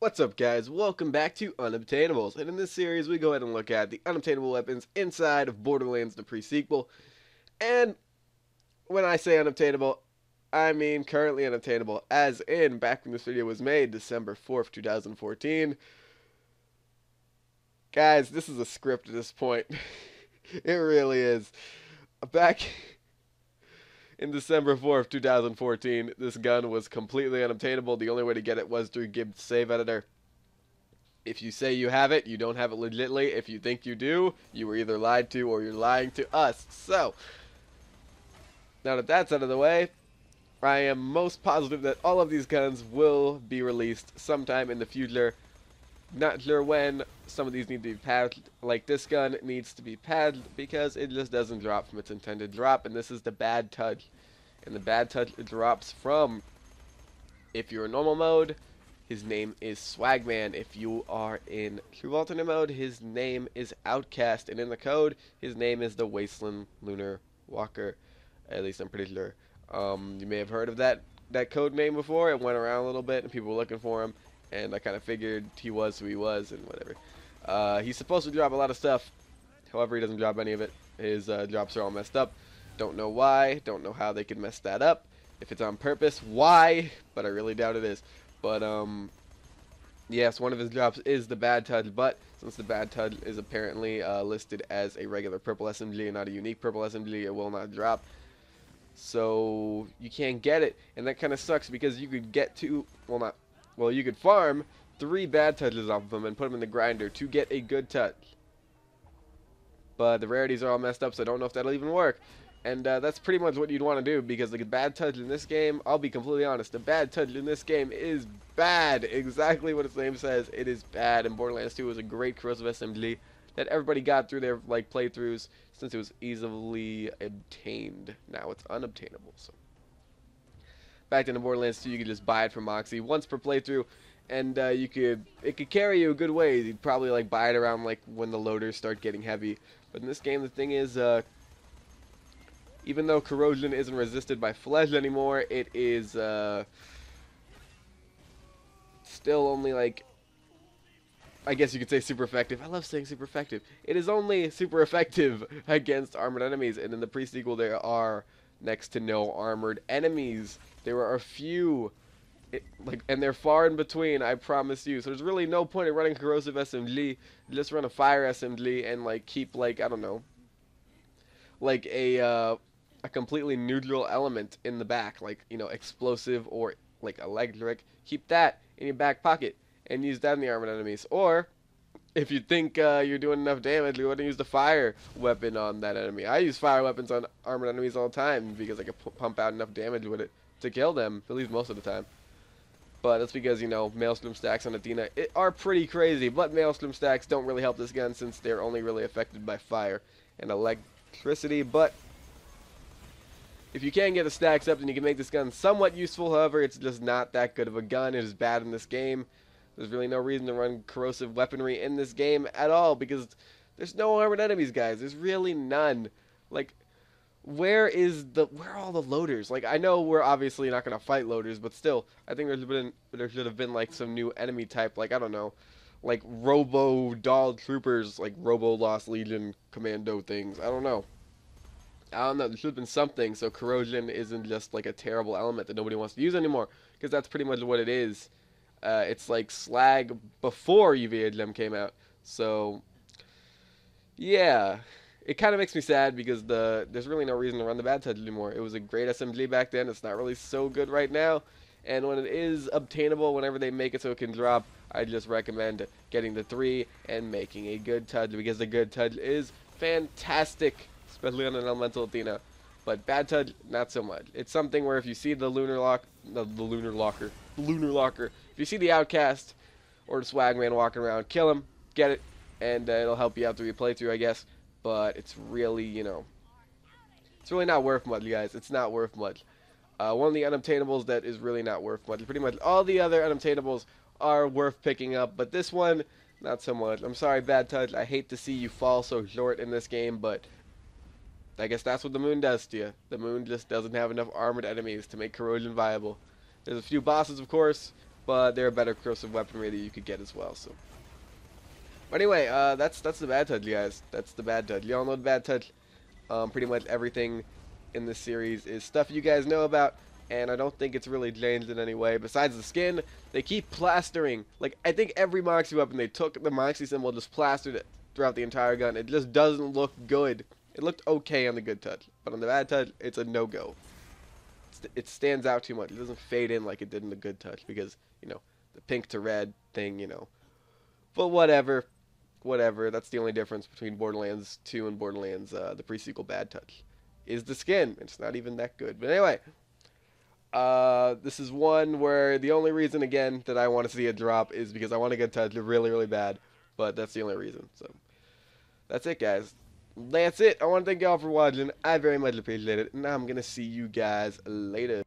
What's up, guys? Welcome back to Unobtainables, and in this series we go ahead and look at the unobtainable weapons inside of Borderlands the pre-sequel. And when I say unobtainable, I mean currently unobtainable, as in back when this video was made, December 4th, 2014. Guys, this is a script at this point. It really is. Back in December 4th, 2014, this gun was completely unobtainable. The only way to get it was through Gibb's save editor. If you say you have it, you don't have it legitimately. If you think you do, you were either lied to or you're lying to us. So, now that that's out of the way, I am most positive that all of these guns will be released sometime in the future. Not sure when. Some of these need to be patched, like this gun needs to be patched because it just doesn't drop from its intended drop, and this is the Bad Touch. And the Bad Touch drops from, if you're in normal mode, his name is Swagman. If you are in true alternate mode, his name is Outcast, and in the code, his name is the Wasteland Lunar Walker. At least I'm pretty sure. You may have heard of that code name before. It went around a little bit, and people were looking for him. And I kind of figured he was who he was and whatever. He's supposed to drop a lot of stuff. However, he doesn't drop any of it. His drops are all messed up. Don't know why. Don't know how they could mess that up. If it's on purpose, why? But I really doubt it is. But, yes, one of his drops is the Bad Touch. But since the Bad Touch is apparently listed as a regular purple SMG and not a unique purple SMG, it will not drop. So you can't get it. And that kind of sucks because you could get to, well, not... Well, you could farm 3 Bad Touches off of them and put them in the grinder to get a Good Touch. But the rarities are all messed up, so I don't know if that'll even work. And that's pretty much what you'd want to do, because the Bad Touch in this game, I'll be completely honest, the Bad Touch in this game is bad. Exactly what its name says, it is bad. And Borderlands 2 was a great corrosive SMG that everybody got through their like playthroughs since it was easily obtained. Now it's unobtainable, so... Back in Borderlands 2, you could just buy it from Moxxi once per playthrough, and it could carry you a good ways. You'd probably like buy it around like when the loaders start getting heavy. But in this game, the thing is, even though corrosion isn't resisted by flesh anymore, it is still only like, I guess you could say super effective. I love saying super effective. It is only super effective against armored enemies, and in the pre-sequel there are next to no armored enemies. There are a few, and they're far in between, I promise you. So there's really no point in running corrosive SMG. Just run a fire SMG and like keep like, I don't know, like a completely neutral element in the back, like, you know, explosive or like electric. Keep that in your back pocket and use that in the armored enemies. Or if you think you're doing enough damage, you wouldn't use the fire weapon on that enemy. I use fire weapons on armored enemies all the time because I can pump out enough damage with it to kill them, at least most of the time. But that's because, you know, Maelstrom stacks on Athena are pretty crazy, but Maelstrom stacks don't really help this gun since they're only really affected by fire and electricity. But if you can get the stacks up, then you can make this gun somewhat useful. However, it's just not that good of a gun. It is bad in this game. There's really no reason to run corrosive weaponry in this game at all because there's no armored enemies, guys. There's really none. Like, where are all the loaders? Like, I know we're obviously not going to fight loaders, but still, I think there should have been like some new enemy type, like, I don't know, like robo doll troopers, like robo lost legion commando things. I don't know, there should have been something so corrosion isn't just like a terrible element that nobody wants to use anymore, because that's pretty much what it is. It's like slag before UVHM came out. So yeah, it kind of makes me sad because there's really no reason to run the Bad Touch anymore. It was a great SMG back then. It's not really so good right now, and when it is obtainable, whenever they make it so it can drop, I just recommend getting the 3 and making a Good Touch, because the Good Touch is fantastic, especially on an elemental Athena. But Bad Touch, not so much. It's something where if you see the Lunar Locker, if you see the Outcast or the Swagman walking around, kill him, get it, and it'll help you out through your playthrough, I guess. But it's really, you know, it's really not worth much, guys. It's not worth much. One of the unobtainables that is really not worth much. Pretty much all the other unobtainables are worth picking up, but this one, not so much. I'm sorry, Bad Touch. I hate to see you fall so short in this game, but I guess that's what the moon does to you. The moon just doesn't have enough armored enemies to make corrosion viable. There's a few bosses, of course, but they're a better corrosive weaponry that you could get as well. So, but anyway, that's the Bad Touch, guys. That's the Bad Touch. Y'all know the Bad Touch. Pretty much everything in this series is stuff you guys know about, and I don't think it's really changed in any way. Besides the skin, they keep plastering. Like, I think every Moxxi weapon they took, the Moxxi symbol, just plastered it throughout the entire gun. It just doesn't look good. It looked okay on the Good Touch, but on the Bad Touch, it's a no-go. It stands out too much. It doesn't fade in like it did in the Good Touch because, you know, the pink to red thing, you know. But whatever. Whatever. That's the only difference between Borderlands 2 and Borderlands, the pre-sequel Bad Touch, is the skin. It's not even that good. But anyway, this is one where the only reason, again, that I want to see it drop is because I want a Good Touch really, really bad. But that's the only reason. So, that's it, guys. That's it. I want to thank y'all for watching. I very much appreciate it, and I'm going to see you guys later.